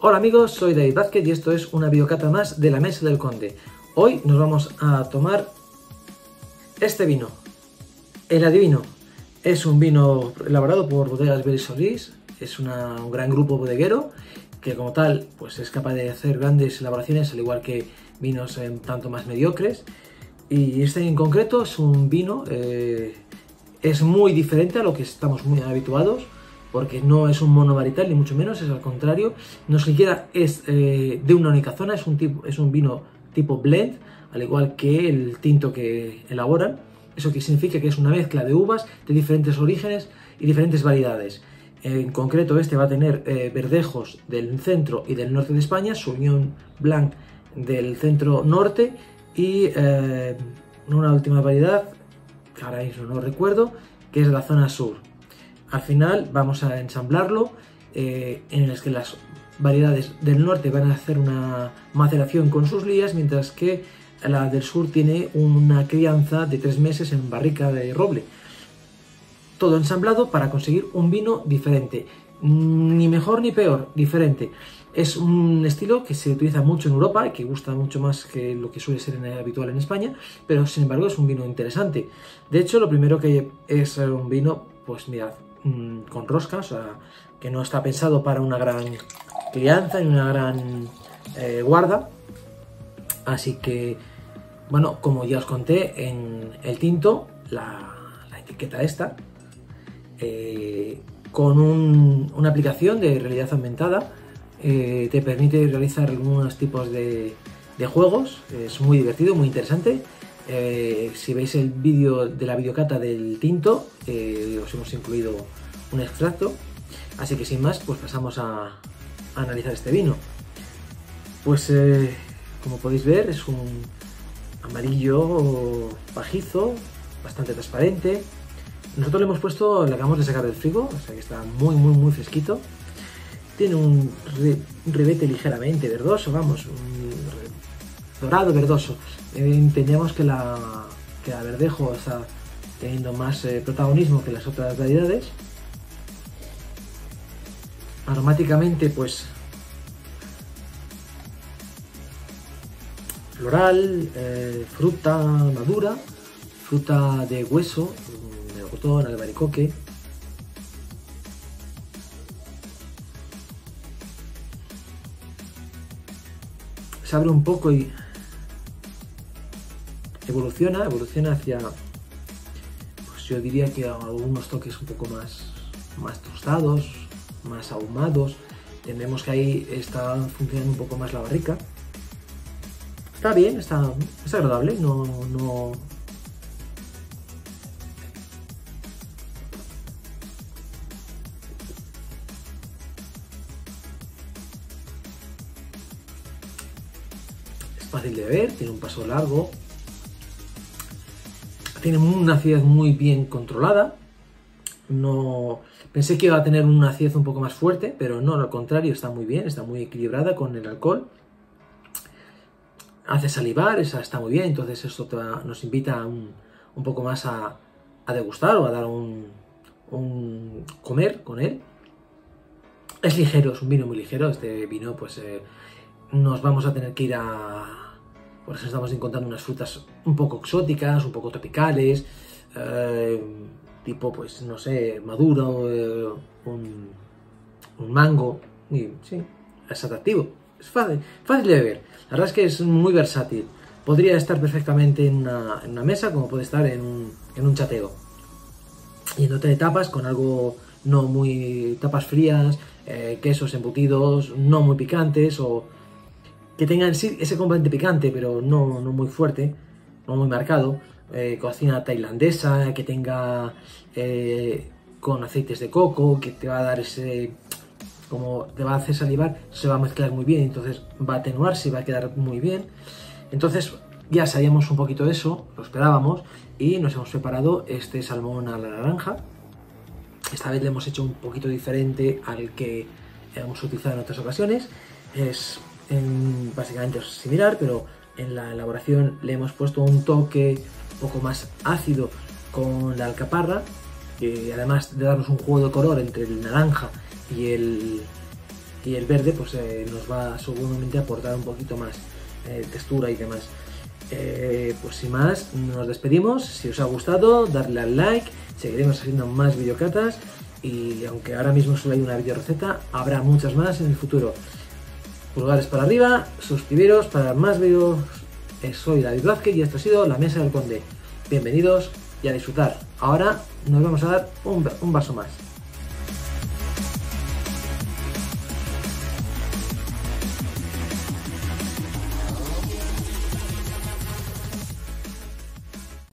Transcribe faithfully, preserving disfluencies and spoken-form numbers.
Hola amigos, soy David Vázquez y esto es una videocata más de La Mesa del Conde. Hoy nos vamos a tomar este vino, El Adivino. Es un vino elaborado por Bodegas Berisolís, es una, un gran grupo bodeguero que como tal pues es capaz de hacer grandes elaboraciones al igual que vinos en tanto más mediocres. Y este en concreto es un vino, eh, es muy diferente a lo que estamos muy habituados, porque no es un monovarital, ni mucho menos, es al contrario, no siquiera es eh, de una única zona, es un, tipo, es un vino tipo blend, al igual que el tinto que elaboran. Eso que significa que es una mezcla de uvas de diferentes orígenes y diferentes variedades. En concreto este va a tener eh, verdejos del centro y del norte de España, sauvignon blanc del centro norte y eh, una última variedad, que ahora mismo no recuerdo, que es de la zona sur. Al final vamos a ensamblarlo, eh, en el que las variedades del norte van a hacer una maceración con sus lías, mientras que la del sur tiene una crianza de tres meses en barrica de roble. Todo ensamblado para conseguir un vino diferente, ni mejor ni peor, diferente. Es un estilo que se utiliza mucho en Europa y que gusta mucho más que lo que suele ser en el habitual en España, pero sin embargo es un vino interesante. De hecho, lo primero que es un vino, pues mirad, con rosca, o sea, que no está pensado para una gran crianza ni una gran eh, guarda. Así que, bueno, como ya os conté en el tinto, la, la etiqueta esta, eh, con un, una aplicación de realidad aumentada, eh, te permite realizar algunos tipos de, de juegos. Es muy divertido, muy interesante. Eh, si veis el vídeo de la videocata del tinto, eh, os hemos incluido un extracto. Así que sin más, pues pasamos a, a analizar este vino. Pues eh, como podéis ver, es un amarillo pajizo, bastante transparente. Nosotros le hemos puesto, le acabamos de sacar del frigo, o sea que está muy muy muy fresquito. Tiene un, re, un ribete ligeramente verdoso, vamos, un re, dorado verdoso. Entendemos que la, que la verdejo está teniendo más eh, protagonismo que las otras variedades. Aromáticamente, pues floral, eh, fruta madura, fruta de hueso, melocotón, albaricoque. Se abre un poco y evoluciona, evoluciona hacia, pues yo diría que algunos toques un poco más, más tostados, más ahumados. Entendemos que ahí está funcionando un poco más la barrica. Está bien, está, es agradable, no, no... Es fácil de beber, tiene un paso largo, tiene una acidez muy bien controlada. No pensé que iba a tener una acidez un poco más fuerte, pero no, al contrario, está muy bien, está muy equilibrada con el alcohol. Hace salivar, esa está muy bien, entonces esto te va, nos invita un, un poco más a, a degustar o a dar un, un comer con él. Es ligero, es un vino muy ligero. Este vino, pues eh, nos vamos a tener que ir a... Por eso estamos encontrando unas frutas un poco exóticas, un poco tropicales, eh, tipo, pues no sé, maduro, eh, un, un mango, y sí, es atractivo. Es fácil, fácil de beber, la verdad es que es muy versátil. Podría estar perfectamente en una, en una mesa, como puede estar en un, en un chateo. Yéndote de tapas con algo no muy... tapas frías, eh, quesos embutidos, no muy picantes, o que tengan sí ese componente picante, pero no, no muy fuerte, no muy marcado. Eh, cocina tailandesa, que tenga eh, con aceites de coco, que te va a dar ese... como te va a hacer salivar, se va a mezclar muy bien, entonces va a atenuarse y va a quedar muy bien. Entonces ya sabíamos un poquito de eso, lo esperábamos, y nos hemos preparado este salmón a la naranja. Esta vez le hemos hecho un poquito diferente al que hemos utilizado en otras ocasiones. Es en, básicamente es similar, pero en la elaboración le hemos puesto un toque un poco más ácido con la alcaparra, que además de darnos un juego de color entre el naranja y el, y el verde pues eh, nos va seguramente a aportar un poquito más eh, textura y demás. Eh, pues sin más, nos despedimos. Si os ha gustado, darle al like, seguiremos haciendo más videocatas y aunque ahora mismo solo hay una videoreceta, habrá muchas más en el futuro. Pulgares para arriba, suscribiros para más vídeos. Soy David Vázquez y esto ha sido La Mesa del Conde. Bienvenidos y a disfrutar. Ahora nos vamos a dar un, un vaso más.